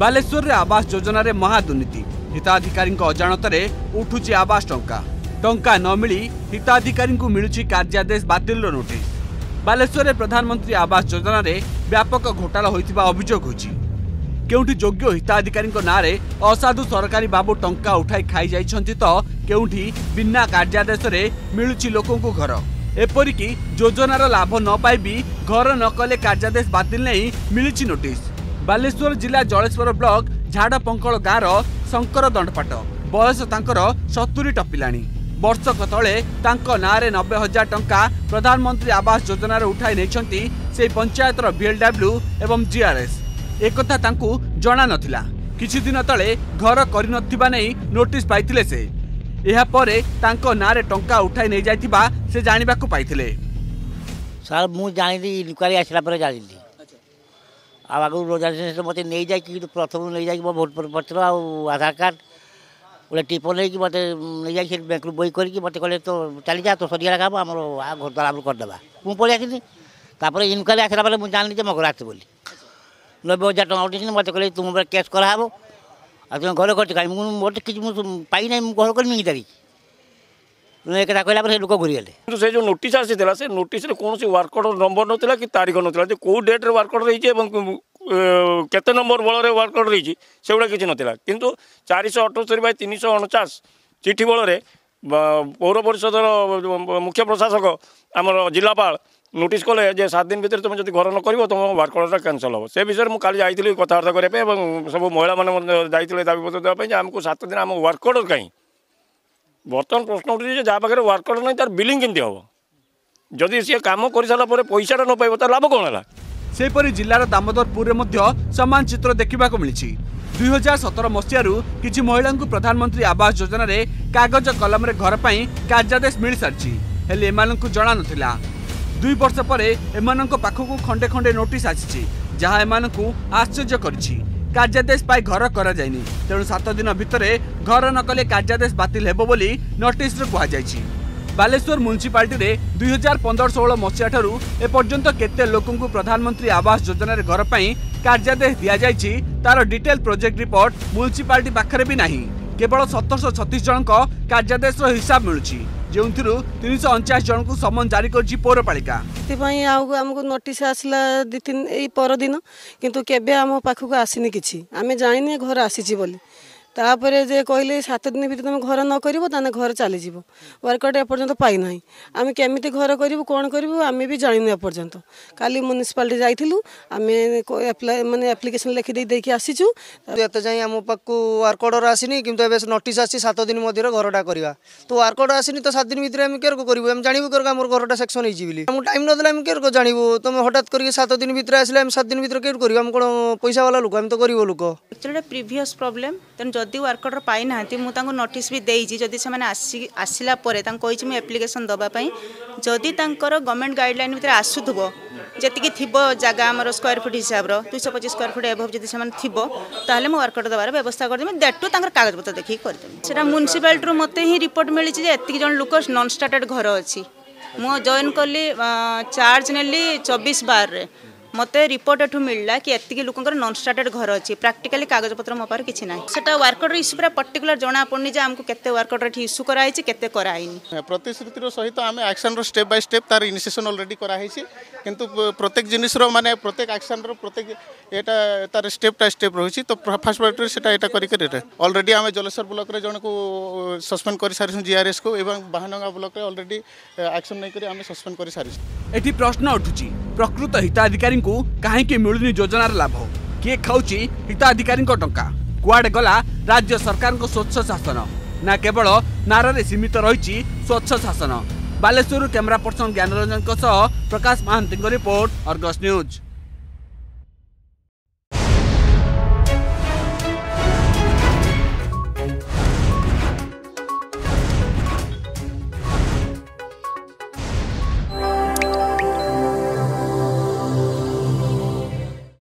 बालेश्वर रे आवास योजना रे महादुर्नीति हिताधिकारी अजाणत उठुची आवास टंका टंका न मिली हिताधिकारी मिलुची कार्यादेश बातिल नोटिस। बालेश्वर रे प्रधानमंत्री आवास योजना रे व्यापक घोटाला होइतिबा अभियोग होछि। केउठी योग्य हिताधिकारी नाँ रे असाधु सरकारी बाबू टंका उठाई खाई जाइछन्ति तो केउठी बिना कार्यादेश रे मिलुची लोकंकु घर एपरिकि योजनार लाभ न पाई भी घर न कले कार्यादेश बातिल नहीं मिलुची नोटिस। बालेश्वर जिला जलेश्वर ब्लॉक झाड़पंकल गाँवर शंकर दंडपाट बयस तांकर 70 टपिलाणी वर्षक तले तांको नाँरे 90,000 टंका प्रधानमंत्री आवास योजना उठाई नेछन्ति से पंचायतर बीएलडब्ल्यू एवं जीआरएस एकता तांकु जना नथिला। किछि दिन तले घर करिनथिबा नै नोटिस पाइथिले से एहा परे तांको नारे टंका उठाई नै जायथिबा से जानिबा को पाइथिले। सर मु जानिली इन्क्वायरी आछला पर जानिली आ आगु रोजाने से मते नै जाय कि प्रथम नै जाय कि मो वोट पत्र आ आधार कार्ड ओले टिपो नै कि मते नै जाय कि बैंक बई करी कि मते कहले तो चली जा तो सरिया काम हमरो आ घर दराम कर देबा मु पळिया कि तापर इन्क्वायरी आछला पर मु जानिली जे मो घर आछ बोली 90,000 टंका उठी मत कहले तुम ऊपर केस करा हो आ तुम घर कर कहीं मोटे कि पाई ना घर करमी तारी एक कहला पर लोक घूरी गले से जो नोटिस आसी से नोटिस कौन से वार्कआउट नंबर नाला कि तारीख नाला कौ डेट रे वार्कआउट रही केते नंबर बल में वार्कआउट रही से गुड़ा किसी नाला कितु 478/349 चिठी बल पौर परिषदर मुख्य प्रशासक आमर जिलापाल नोटिस कले 7 दिन भर तुम जब घर न कर तुम वार्कआउटा कैंसल हो से विषय में मुझे जाती कथबार्ता करने सब महिला मैंने जाते दाबीपत्र देवाई आमको 7 दिन आम वार्कआउट कहीं बर्तमान प्रश्न उठे जहाँ पाखे वार्कआउट ना तार बिलिंग केमती हम जदि सी कम कर सारापर पैसा न पाइब तार लाभ कौन है। सेपरी जिलार दामोदरपुर में सामान चित्र देखा मिली 2017 मसीह किसी महिला को प्रधानमंत्री आवास योजना कागज कलम घर पर कार्यादेश मिल सारी हेल्ले एम को जना ना 2 वर्ष पर एम पाखक खंडे खंडे नोटिस आसी जहाँ एम आश्चर्य कार्यादेश पाई घर कर तेणु 7 दिन भितर घर न कले कार्यादेश बातिल हेबो बोली नोटिस कहुई। बालेश्वर म्युनिसिपालिटी 2015-16 मसीहा ठारू एपर्यंत केते लोकंकु प्रधानमंत्री आवास योजना घर पर कार्यादेश दि जाइछि तार डिटेल प्रोजेक्ट रिपोर्ट म्युनिसिपालिटी पाखरे भी नाही। केवल 736 जनक कार्यादेश हिसाब मिलुछि जेउथिरु 349 जन को समन जारी करछि पौरपालिका। आमको नोटिस आसला 2-3 ए पर दिन किंतु केबे हम पाखक आसीनी किछि आमे जानिने घर आसीछि बोली तापर जे कहले 7 दिन भीतर तुम घर न करिवो ताने घर चली जिवो वर्कआउट एपर्यंत पाई नाही आमे केमिति घर करिवो कोन करिवो आमे भी जानिने एपर्यंत काली म्युनिसिपालिटी जाइथिलु आमे एप्लाई माने एप्लीकेशन लेखि दे देखि आसीचु एत जाई हम पक्कू वर्कआउट आसीनी किंतु एबे नोटिस आसी 7 दिन मध्यरे घरडा करबा तो वर्कआउट आसीनी तो 7 दिन भीतर हम केर को करिवो हम जानिबो केर हमर घरडा सेक्शन होई जिबिली हम टाइम न देला हम केर को जानिबो तुम हटात करके 7 दिन भीतर आसले हम 7 दिन भीतर केर करिवो हम कोन पैसा वाला लोक हम तो करिवो लोक एक्चुअली प्रीवियस प्रॉब्लम तेन जदि वार्कआउटर पाई ना मुझे नोटिस भी देती जदि से आसला मुझे एप्लिकेशन दवापाई जदि गवर्नमेंट गाइडलाइन भितर आसुव जी थी जगह आम स्क्वायर फुट हिसाब रो 225 स्क्वायर फुट एभव जब थी ताल मुझे वार्कआउट दबार व्यवस्था करदेवी दैट टू कागज पत्र देखिए करदेवी। म्युनिसिपालिटी मत ही रिपोर्ट मिली एति जन लोक नन स्टार्टेड घर अच्छी मु जॉइन कली चार्ज नेली 24/12 रे मत रिपोर्ट एठू मिलला कि एति लोक नन स्टार्टेड घर अच्छी प्राक्टिकली कागज पत्र मो पार किसी ना से वार्कआउट इश्यू पूरा पर्टिकुलर जना पड़नी आमको केते वार्कआउट इश्यू कराई केते कराइनी प्रतिश्रुतिर सहित आम एक्शन स्टेप बाय स्टेप तार इनिशिएशन ऑलरेडी कराई किंतु प्रत्येक जिनिस माने प्रत्येक एक्शन प्रत्येक एटा तार स्टेप रही तो फास्ट प्रायोरिटी से ऑलरेडी आम जलेश्वर ब्लॉक रे जन को सस्पेंड कर सारी जीआरएस को बाहनगा ब्लॉक रे ऑलरेडी एक्शन नहीं करी आम सस्पेंड कर सारी। एठी प्रश्न उठुची प्रकृत हिताधिकारी कहीं मिलुनी योजनार लाभ किए खाऊची हिताधिकारी टंका कुआड़े गला राज्य सरकार को स्वच्छ शासन ना केवल नारे सीमित रही स्वच्छ शासन। Baleswar camera person Gyanranjan Prakash Mahanti report Argus news.